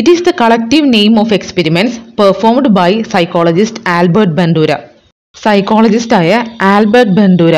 It is the collective name of experiments performed by psychologist Albert Bandura. സൈക്കോളജിസ്റ്റായ Albert Bandura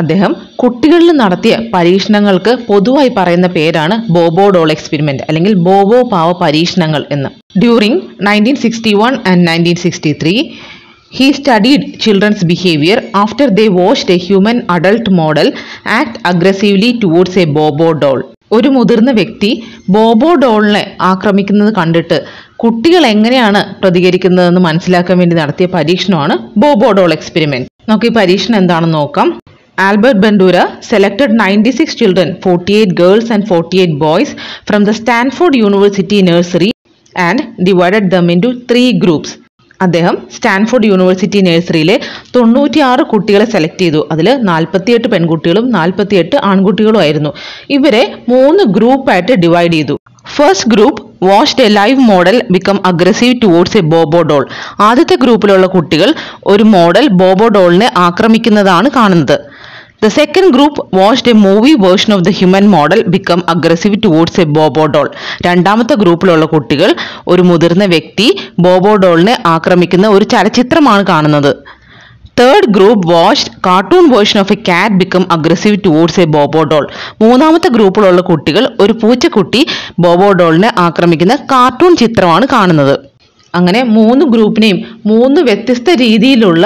അദ്ദേഹം കുട്ടികളിൽ നടത്തിയ പരീക്ഷണങ്ങൾക്ക് പൊതുവായി പറയുന്ന പേരാണ് ബോബോ ഡോൾ എക്സ്പെരിമെൻറ്റ് അല്ലെങ്കിൽ ബോബോ പാവ പരീക്ഷണങ്ങൾ എന്ന്. During 1961 and 1963 he studied children's behavior after they watched a human adult model act aggressively towards a bobo doll. ഒരു മുതിർന്ന വ്യക്തി ബോബോ ഡോളിനെ ആക്രമിക്കുന്നത് കണ്ടിട്ട് കുട്ടികൾ എങ്ങനെയാണ് പ്രതികരിക്കുന്നതെന്ന് മനസ്സിലാക്കാൻ വേണ്ടി നടത്തിയ പരീക്ഷണമാണ് ബോബോ ഡോൾ എക്സ്പെരിമെൻറ്റ്. നമുക്ക് ഈ പരീക്ഷണം എന്താണെന്ന് നോക്കാം. Albert Bandura selected 96 children, 48 girls and 48 boys from the Stanford University nursery and divided them into 3 groups. അദ്ദേഹം സ്റ്റാൻഫോർഡ് യൂണിവേഴ്സിറ്റി നഴ്സറിയിലെ 96 കുട്ടികളെ സെലക്ട് ചെയ്തു. അതിൽ 48 പെൺകുട്ടികളും 48 ആൺകുട്ടികളും ആയിരുന്നു. ഇവരെ 3 ഗ്രൂപ്പായിട്ട് ഡിവൈഡ് ചെയ്തു. First group watched a live model become aggressive towards a Bobo doll. ആദ്യത്തെ ഗ്രൂപ്പിലുള്ള കുട്ടികൾ ഒരു മോഡൽ ബോബോ ഡോളിനെ ആക്രമിക്കുന്നതാണ് കാണുന്നത്. The second group watched a movie version of the human model become aggressive towards a Bobo doll. രണ്ടാമത്തെ ഗ്രൂപ്പിലുള്ള കുട്ടികൾ ഒരു മുതിർന്ന വ്യക്തി ബോബോ ഡോളിനെ ആക്രമിക്കുന്ന ഒരു ചലച്ചിത്രമാണ് കാണുന്നത്. Third group watched cartoon version of a cat become aggressive towards a Bobo doll. മൂന്നാമത്തെ ഗ്രൂപ്പിലുള്ള കുട്ടികൾ ഒരു പൂച്ചക്കുട്ടി ബോബോ ഡോളിനെ ആക്രമിക്കുന്ന കാർട്ടൂൺ ചിത്രമാണ് കാണുന്നത്. അങ്ങനെ 3 ഗ്രൂപ്പിനെയും 3 വ്യത്യസ്ത രീതിയിലുള്ള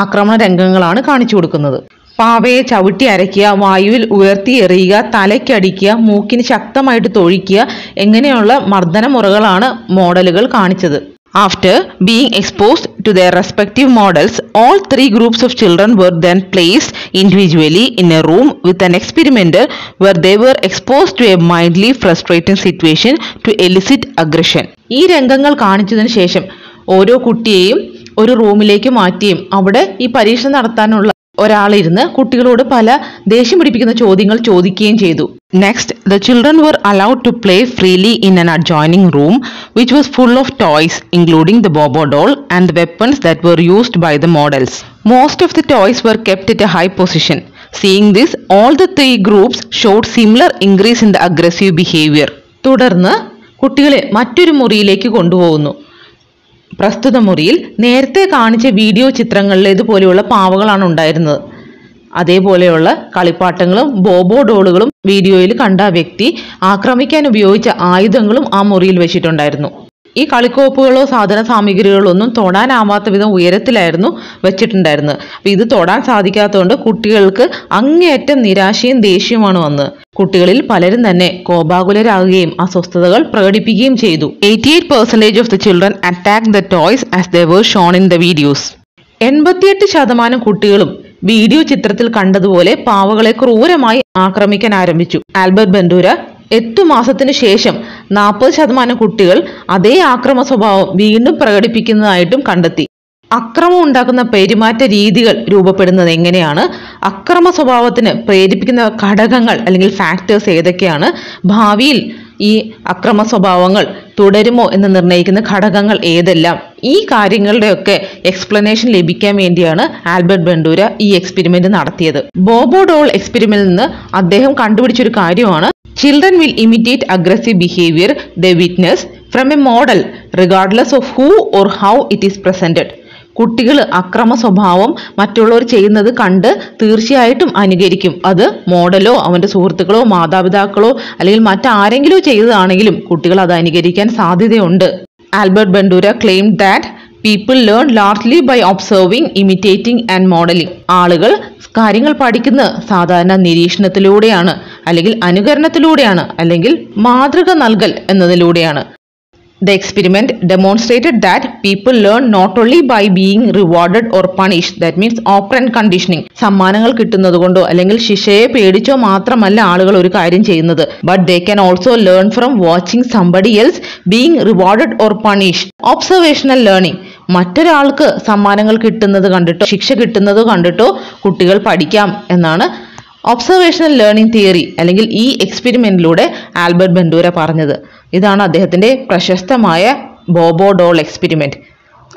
ആക്രമണ രംഗങ്ങളാണ് കാണിച്ചു കൊടുക്കുന്നത്. പാവയെ ചവിട്ടി അരയ്ക്കുക, വായുവിൽ ഉയർത്തി എറിയുക, തലയ്ക്കടിക്കുക, മൂക്കിന് ശക്തമായിട്ട് തൊഴിക്കുക, എങ്ങനെയുള്ള മർദ്ദന മുറകളാണ് മോഡലുകൾ കാണിച്ചത്. After being exposed to their respective models, all 3 groups of children were then placed individually in a room with an experiment were they were expose to a mildly frustrating situation to elicit aggression. ഈ രംഗങ്ങൾ കാണിച്ചതിന് ശേഷം ഓരോ കുട്ടിയെയും ഒരു റൂമിലേക്ക് മാറ്റിയും അവിടെ ഈ പരീക്ഷ നടത്താനുള്ള ഒരാളിരുന്ന് കുട്ടികളോട് പല ദേഷ്യം പിടിപ്പിക്കുന്ന ചോദ്യങ്ങൾ ചോദിക്കുകയും ചെയ്തു. Next, the children were allowed to play freely in an adjoining room which was full of toys including the Bobo doll and the weapons that were used by the models. Most of the toys were kept at a high position. Seeing this, all the 3 groups showed similar increase in the aggressive behaviour. തുടർന്ന് കുട്ടികളെ മറ്റൊരു മുറിയിലേക്ക് കൊണ്ടുപോകുന്നു. പ്രസ്തുത മുറിയിൽ നേരത്തെ കാണിച്ച video ചിത്രങ്ങളിലേതുപോലെയുള്ള പാവകളാണ് ഉണ്ടായിരുന്നത്. അതേപോലെയുള്ള കളിപ്പാട്ടങ്ങളും ബോബോ ഡോളുകളും വീഡിയോയിൽ കണ്ട വ്യക്തി ആക്രമിക്കാൻ ഉപയോഗിച്ച ആയുധങ്ങളും ആ മുറിയിൽ വെച്ചിട്ടുണ്ടായിരുന്നു. ഈ കളിക്കോപ്പുകളോ സാധന സാമഗ്രികളോ ഒന്നും തൊടാനാവാത്ത വിധം ഉയരത്തിലായിരുന്നു വെച്ചിട്ടുണ്ടായിരുന്നത്. അപ്പം ഇത് തൊടാൻ സാധിക്കാത്തതുകൊണ്ട് കുട്ടികൾക്ക് അങ്ങേയറ്റം നിരാശയും ദേഷ്യവുമാണ് വന്നത്. കുട്ടികളിൽ പലരും തന്നെ കോപാകുലരാകുകയും അസ്വസ്ഥതകൾ പ്രകടിപ്പിക്കുകയും ചെയ്തു. 88% of the children attack the toys as they were shown in the videos. 88% കുട്ടികളും വീഡിയോ ചിത്രത്തിൽ കണ്ടതുപോലെ പാവകളെ ക്രൂരമായി ആക്രമിക്കാൻ ആരംഭിച്ചു. ആൽബർട്ട് ബണ്ടൂര 8 മാസത്തിനു ശേഷം 40% കുട്ടികൾ അതേ ആക്രമ സ്വഭാവം വീണ്ടും പ്രകടിപ്പിക്കുന്നതായിട്ടും കണ്ടെത്തി. അക്രമം ഉണ്ടാക്കുന്ന പെരുമാറ്റ രീതികൾ രൂപപ്പെടുന്നത് എങ്ങനെയാണ്, അക്രമ സ്വഭാവത്തിന് പ്രേരിപ്പിക്കുന്ന ഘടകങ്ങൾ അല്ലെങ്കിൽ ഫാക്ടേഴ്സ് ഏതൊക്കെയാണ്, ഭാവിയിൽ ഈ അക്രമ സ്വഭാവങ്ങൾ തുടരുമോ എന്ന് നിർണ്ണയിക്കുന്ന ഘടകങ്ങൾ ഏതെല്ലാം, ഈ കാര്യങ്ങളുടെയൊക്കെ എക്സ്പ്ലനേഷൻ ലഭിക്കാൻ വേണ്ടിയാണ് ആൽബർട്ട് ബണ്ടൂര ഈ എക്സ്പെരിമെൻറ്റ് നടത്തിയത്. ബോബോ ഡോൾ എക്സ്പെരിമെൻറ്റിൽ നിന്ന് അദ്ദേഹം കണ്ടുപിടിച്ചൊരു കാര്യമാണ് children will imitate aggressive behavior they witness from a model regardless of who or how it is presented. കുട്ടികൾ അക്രമ സ്വഭാവം മറ്റുള്ളവർ ചെയ്യുന്നത് കണ്ട് തീർച്ചയായിട്ടും അനുകരിക്കും. അത് മോഡലോ അവൻ്റെ സുഹൃത്തുക്കളോ മാതാപിതാക്കളോ അല്ലെങ്കിൽ മറ്റാരെങ്കിലും ചെയ്തതാണെങ്കിലും കുട്ടികൾ അത് അനുകരിക്കാൻ സാധ്യതയുണ്ട്. Albert Bandura claimed that people learn largely by observing, imitating and modeling. ആളുകൾ കാര്യങ്ങൾ പഠിക്കുന്നത് സാധാരണ നിരീക്ഷണത്തിലൂടെയാണ്, അല്ലെങ്കിൽ അനുകരണത്തിലൂടെയാണ്, അല്ലെങ്കിൽ മാതൃക നൽകൽ എന്നതിലൂടെയാണ്. The experiment demonstrated that people learn not only by being rewarded or punished, that means operant conditioning. സമ്മാനങ്ങൾ കിട്ടുന്നതുകൊണ്ടോ അല്ലെങ്കിൽ ശിക്ഷയെ പേടിച്ചോ മാത്രമല്ല ആളുകൾ ഒരു കാര്യം ചെയ്യുന്നത്. But they can also learn from watching somebody else being rewarded or punished. Observational learning. മറ്റൊരാൾക്ക് സമ്മാനങ്ങൾ കിട്ടുന്നത് കണ്ടിട്ടോ ശിക്ഷ കിട്ടുന്നത് കണ്ടിട്ടോ കുട്ടികൾ പഠിക്കാം എന്നാണ് ഒബ്സർവേഷണൽ ലേണിംഗ് തിയറി അല്ലെങ്കിൽ ഈ എക്സ്പെരിമെന്റിലൂടെ ആൽബർട്ട് ബെൻഡൂര പറഞ്ഞത്. ഇതാണ് അദ്ദേഹത്തിൻ്റെ പ്രശസ്തമായ ബോബോ ഡോൾ എക്സ്പെരിമെന്റ്.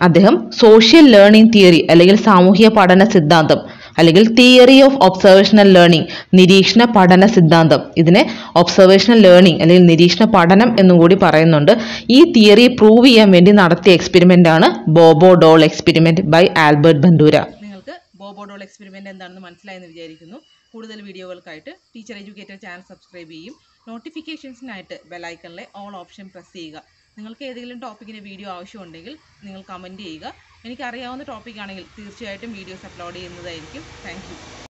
അദ്ദേഹം സോഷ്യൽ ലേണിംഗ് തിയറി അല്ലെങ്കിൽ സാമൂഹിക പഠന സിദ്ധാന്തം അല്ലെങ്കിൽ തിയറി ഓഫ് ഒബ്സർവേഷണൽ ലേണിംഗ് നിരീക്ഷണ പഠന സിദ്ധാന്തം, ഇതിനെ ഒബ്സർവേഷണൽ ലേണിംഗ് അല്ലെങ്കിൽ നിരീക്ഷണ പഠനം എന്നും കൂടി പറയുന്നുണ്ട്. ഈ തിയറി പ്രൂവ് ചെയ്യാൻ വേണ്ടി നടത്തിയ എക്സ്പെരിമെന്റ് ആണ് Bobo doll experiment by Albert Bandura. നിങ്ങൾക്ക് ബോബോ ഡോൾ എക്സ്പെരിമെന്റ് എന്താണെന്ന് മനസ്സിലായെന്ന് വിചാരിക്കുന്നു. കൂടുതൽ വീഡിയോകൾക്കായിട്ട് ടീച്ചർ എഡ്യൂക്കേറ്റർ ചാനൽ സബ്സ്ക്രൈബ് ചെയ്യും. നോട്ടിഫിക്കേഷൻസിനായിട്ട് ബെലൈക്കണിലെ ഓൾ ഓപ്ഷൻ പ്രസ് ചെയ്യുക. നിങ്ങൾക്ക് ഏതെങ്കിലും ടോപ്പിക്കിൻ്റെ വീഡിയോ ആവശ്യമുണ്ടെങ്കിൽ നിങ്ങൾ കമൻറ്റ് ചെയ്യുക. എനിക്കറിയാവുന്ന ടോപ്പിക്കാണെങ്കിൽ തീർച്ചയായിട്ടും വീഡിയോസ് അപ്ലോഡ് ചെയ്യുന്നതായിരിക്കും. Thank U.